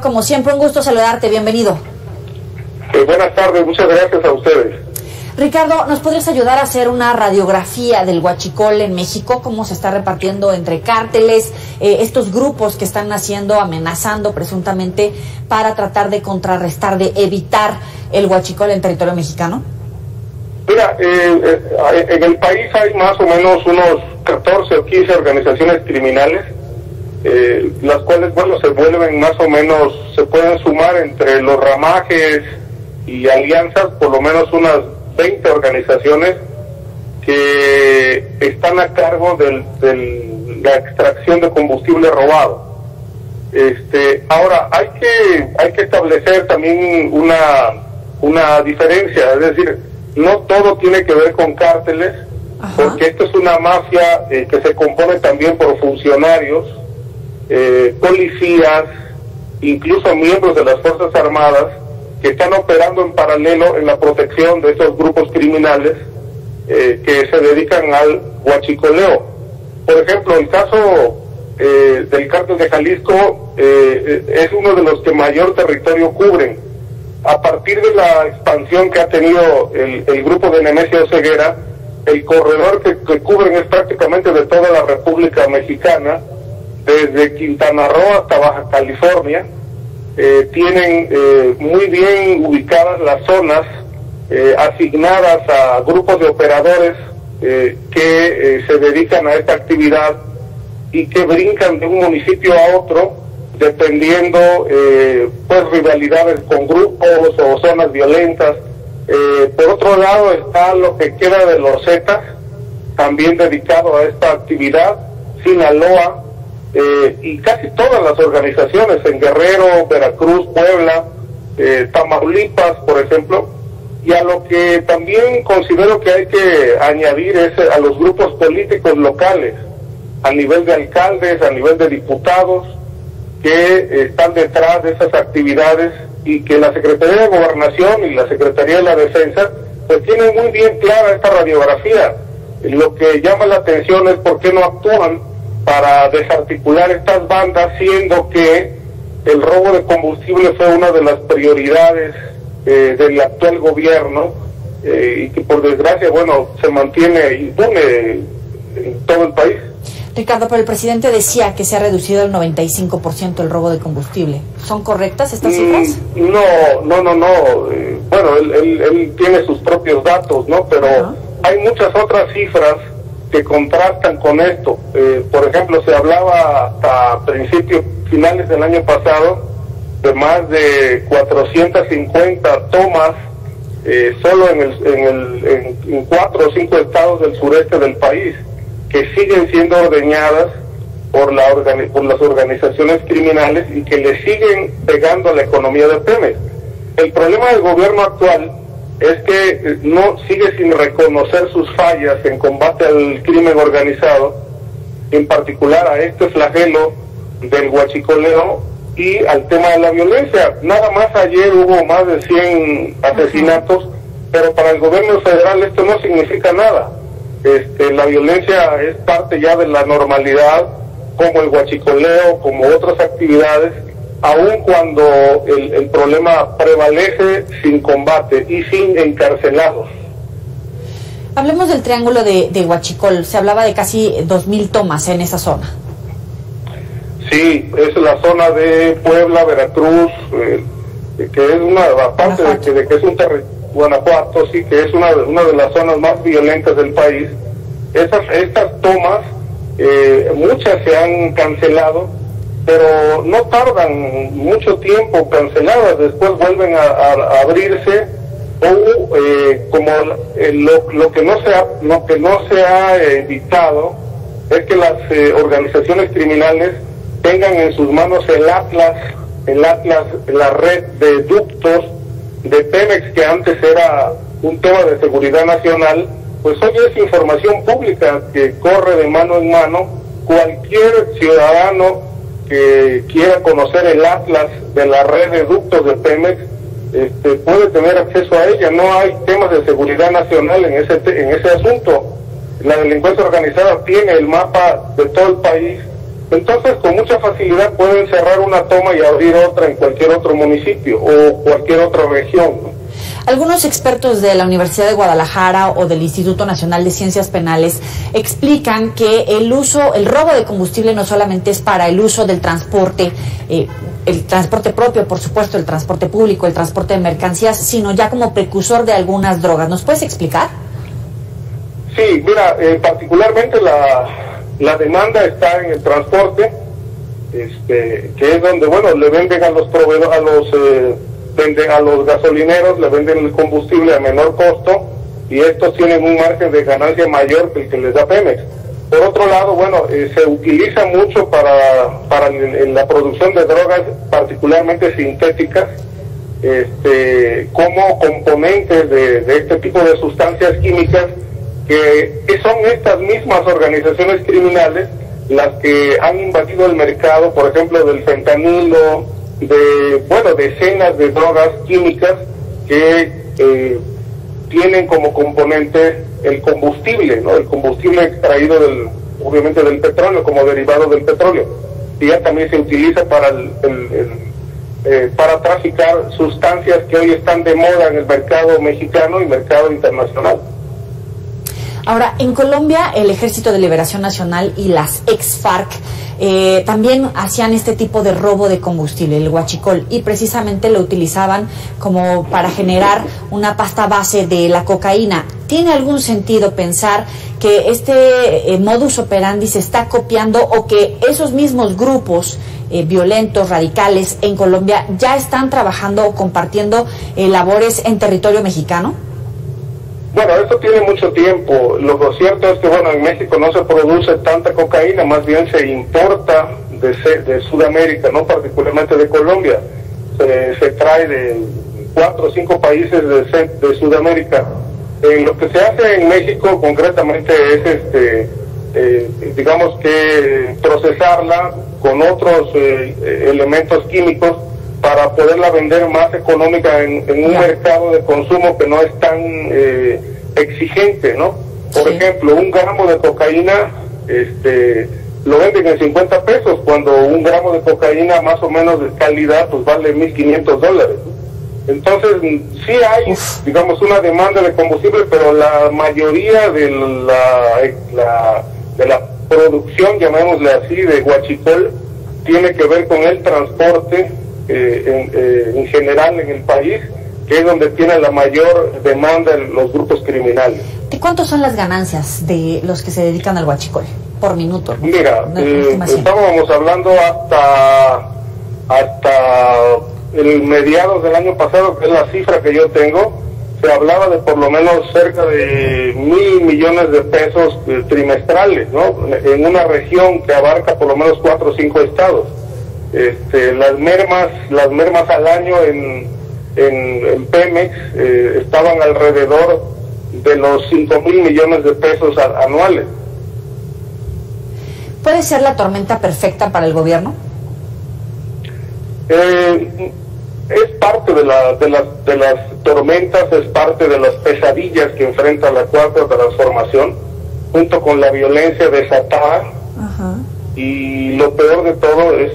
Como siempre, un gusto saludarte, bienvenido. Buenas tardes, muchas gracias a ustedes. Ricardo, ¿nos podrías ayudar a hacer una radiografía del huachicol en México? ¿Cómo se está repartiendo entre cárteles, estos grupos que están haciendo, amenazando presuntamente para tratar de contrarrestar, de evitar el huachicol en territorio mexicano? Mira, en el país hay más o menos unos 14 o 15 organizaciones criminales, las cuales, bueno, se vuelven más o menos, se pueden sumar entre los ramajes y alianzas, por lo menos unas 20 organizaciones que están a cargo de la extracción de combustible robado. Ahora, hay que establecer también una diferencia, es decir, no todo tiene que ver con cárteles. Ajá. Porque esto es una mafia que se compone también por funcionarios, policías, incluso miembros de las Fuerzas Armadas, que están operando en paralelo en la protección de esos grupos criminales que se dedican al huachicoleo. Por ejemplo, el caso del Cártel de Jalisco es uno de los que mayor territorio cubren. A partir de la expansión que ha tenido el grupo de Nemesio Oseguera, el corredor que cubren es prácticamente de toda la República Mexicana, desde Quintana Roo hasta Baja California. Tienen muy bien ubicadas las zonas asignadas a grupos de operadores que se dedican a esta actividad y que brincan de un municipio a otro dependiendo pues rivalidades con grupos o zonas violentas. Por otro lado está lo que queda de los Zetas, también dedicado a esta actividad, Sinaloa. Y casi todas las organizaciones en Guerrero, Veracruz, Puebla, Tamaulipas, por ejemplo. Y a lo que también considero que hay que añadir es a los grupos políticos locales, a nivel de alcaldes, a nivel de diputados, que están detrás de esas actividades y que la Secretaría de Gobernación y la Secretaría de la Defensa pues tienen muy bien clara esta radiografía. Lo que llama la atención es por qué no actúan para desarticular estas bandas, siendo que el robo de combustible fue una de las prioridades del actual gobierno y que por desgracia, bueno, se mantiene impune en todo el país. Ricardo, pero el presidente decía que se ha reducido el 95% el robo de combustible. ¿Son correctas estas cifras? No. Bueno, él tiene sus propios datos, ¿no? Pero hay muchas otras cifras que contrastan con esto. Por ejemplo, se hablaba hasta finales del año pasado de más de 450 tomas solo en 4 o 5 estados del sureste del país, que siguen siendo ordeñadas por las organizaciones criminales y que le siguen pegando a la economía de Pemex. El problema del gobierno actual es que no sigue sin reconocer sus fallas en combate al crimen organizado, en particular a este flagelo del huachicoleo y al tema de la violencia. Nada más ayer hubo más de 100 asesinatos, pero para el gobierno federal esto no significa nada. La violencia es parte ya de la normalidad, como el huachicoleo, como otras actividades, aun cuando el problema prevalece sin combate y sin encarcelados. Hablemos del triángulo de huachicol. Se hablaba de casi 2000 tomas en esa zona. Sí, es la zona de Puebla, Veracruz, que es una, aparte de que es un territorio, Guanajuato, sí, que es una de las zonas más violentas del país. Estas tomas, muchas se han cancelado, pero no tardan mucho tiempo canceladas, después vuelven a abrirse, o como lo que no se ha evitado es que las organizaciones criminales tengan en sus manos el atlas, la red de ductos de Pemex, que antes era un tema de seguridad nacional, pues hoy es información pública que corre de mano en mano. Cualquier ciudadano que quiera conocer el atlas de la red de ductos de Pemex puede tener acceso a ella. No hay temas de seguridad nacional en ese asunto. La delincuencia organizada tiene el mapa de todo el país Entonces, con mucha facilidad pueden cerrar una toma y abrir otra en cualquier otro municipio o cualquier otra región, ¿no? Algunos expertos de la Universidad de Guadalajara o del Instituto Nacional de Ciencias Penales explican que el robo de combustible no solamente es para el uso del transporte, el transporte propio, por supuesto, el transporte público, el transporte de mercancías, sino ya como precursor de algunas drogas. ¿Nos puedes explicar? Sí, mira, particularmente la demanda está en el transporte, que es donde, bueno, le venden a los proveedores, a los gasolineros, le venden el combustible a menor costo y estos tienen un margen de ganancia mayor que el que les da Pemex. Por otro lado, bueno, se utiliza mucho para la producción de drogas, particularmente sintéticas, como componentes de este tipo de sustancias químicas, que son estas mismas organizaciones criminales las que han invadido el mercado, por ejemplo, del fentanilo, bueno, decenas de drogas químicas que tienen como componente el combustible, ¿no? El combustible extraído obviamente del petróleo, como derivado del petróleo. Y ya también se utiliza para traficar sustancias que hoy están de moda en el mercado mexicano y mercado internacional. Ahora, en Colombia, el Ejército de Liberación Nacional y las ex-FARC también hacían este tipo de robo de combustible, el huachicol, y precisamente lo utilizaban como para generar una pasta base de la cocaína. ¿Tiene algún sentido pensar que este modus operandi se está copiando o que esos mismos grupos violentos, radicales en Colombia ya están trabajando o compartiendo labores en territorio mexicano? Bueno, esto tiene mucho tiempo. Lo cierto es que, bueno, en México no se produce tanta cocaína, más bien se importa de Sudamérica, no particularmente de Colombia. Se trae de 4 o 5 países de Sudamérica. Lo que se hace en México concretamente es, digamos que procesarla con otros elementos químicos para poderla vender más económica en un mercado de consumo que no es tan exigente, ¿no? Por ejemplo, un gramo de cocaína lo venden en 50 pesos, cuando un gramo de cocaína más o menos de calidad pues vale $1,500. Entonces, sí hay, digamos, una demanda de combustible, pero la mayoría de la producción, llamémosle así, de huachicol, tiene que ver con el transporte, en general en el país, que es donde tiene la mayor demanda los grupos criminales. ¿De cuánto son las ganancias de los que se dedican al huachicol por minuto? ¿No? Mira, estábamos hablando hasta el mediados del año pasado, que es la cifra que yo tengo, se hablaba de por lo menos cerca de $1,000 millones trimestrales, ¿no? En una región que abarca por lo menos 4 o 5 estados. Las mermas al año en Pemex estaban alrededor de los $5,000 millones anuales. ¿Puede ser la tormenta perfecta para el gobierno? Es parte de las tormentas, es parte de las pesadillas que enfrenta la Cuarta Transformación, junto con la violencia desatada. Ajá. Y lo peor de todo es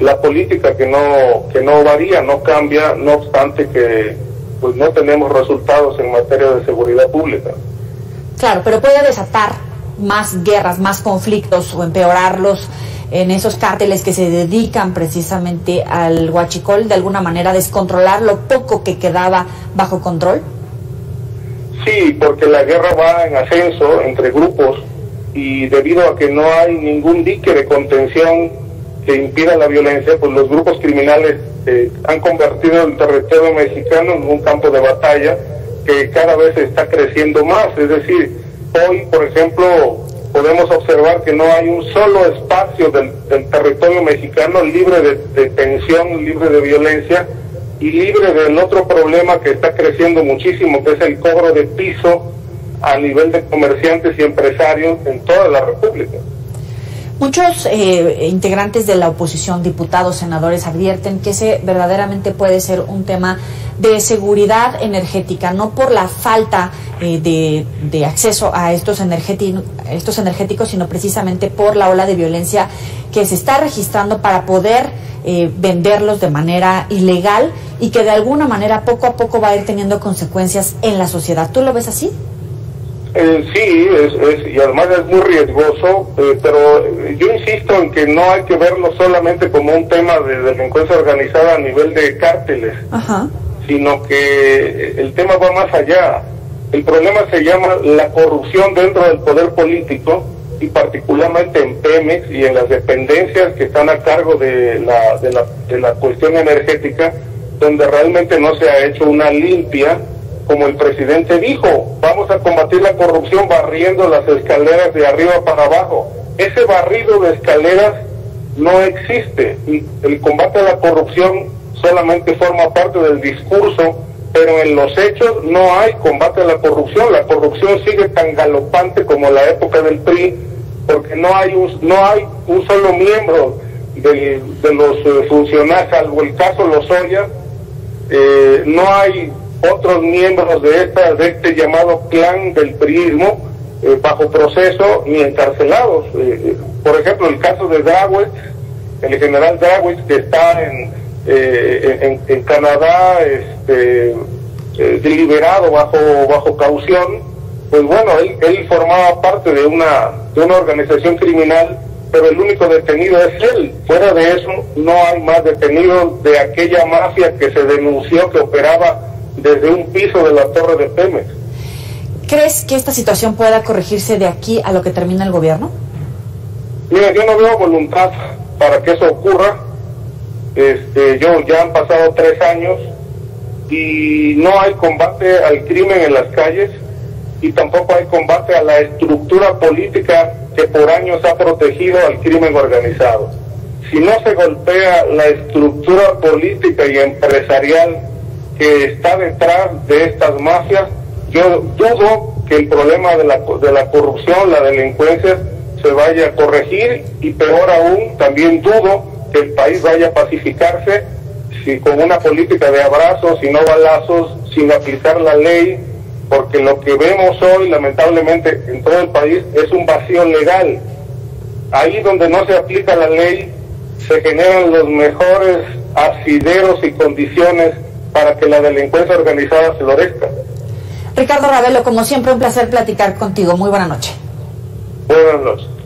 la política que no varía, no cambia, no obstante que pues no tenemos resultados en materia de seguridad pública. Claro, pero puede desatar más guerras, más conflictos o empeorarlos en esos cárteles que se dedican precisamente al huachicol, de alguna manera descontrolar lo poco que quedaba bajo control. Sí, porque la guerra va en ascenso entre grupos, y debido a que no hay ningún dique de contención que impida la violencia, pues los grupos criminales han convertido el territorio mexicano en un campo de batalla que cada vez está creciendo más. Es decir, hoy, por ejemplo, podemos observar que no hay un solo espacio del territorio mexicano libre de tensión, libre de violencia y libre del otro problema que está creciendo muchísimo, que es el cobro de piso a nivel de comerciantes y empresarios en toda la República. Muchos integrantes de la oposición, diputados, senadores, advierten que ese verdaderamente puede ser un tema de seguridad energética, no por la falta de acceso a estos energéticos, sino precisamente por la ola de violencia que se está registrando para poder venderlos de manera ilegal y que de alguna manera poco a poco va a ir teniendo consecuencias en la sociedad. ¿Tú lo ves así? Sí, y además es muy riesgoso, pero yo insisto en que no hay que verlo solamente como un tema de delincuencia organizada a nivel de cárteles, sino que el tema va más allá. El problema se llama la corrupción dentro del poder político y particularmente en Pemex y en las dependencias que están a cargo de la cuestión energética, donde realmente no se ha hecho una limpia. Como el presidente dijo, vamos a combatir la corrupción barriendo las escaleras de arriba para abajo. Ese barrido de escaleras no existe. El combate a la corrupción solamente forma parte del discurso, pero en los hechos no hay combate a la corrupción. La corrupción sigue tan galopante como la época del PRI, porque no hay un solo miembro de los funcionarios, salvo el caso Lozoya, no hay otros miembros de este llamado clan del priismo bajo proceso ni encarcelados. Por ejemplo, el caso de Dawes, el general Dawes, que está en Canadá liberado bajo caución. Pues bueno, él formaba parte de una organización criminal, pero el único detenido es él. Fuera de eso no hay más detenidos de aquella mafia que se denunció que operaba desde un piso de la torre de Pemex. ¿Crees que esta situación pueda corregirse de aquí a lo que termina el gobierno? Mira, yo no veo voluntad para que eso ocurra. Ya han pasado 3 años y no hay combate al crimen en las calles y tampoco hay combate a la estructura política que por años ha protegido al crimen organizado. Si no se golpea la estructura política y empresarial que está detrás de estas mafias, yo dudo que el problema de la corrupción, la delincuencia, se vaya a corregir, y peor aún, también dudo que el país vaya a pacificarse si con una política de abrazos y no balazos, sin aplicar la ley, porque lo que vemos hoy, lamentablemente, en todo el país, es un vacío legal. Ahí donde no se aplica la ley, se generan los mejores asideros y condiciones para que la delincuencia organizada florezca. Ricardo Ravelo, como siempre, un placer platicar contigo. Muy buena noche. Buenas noches.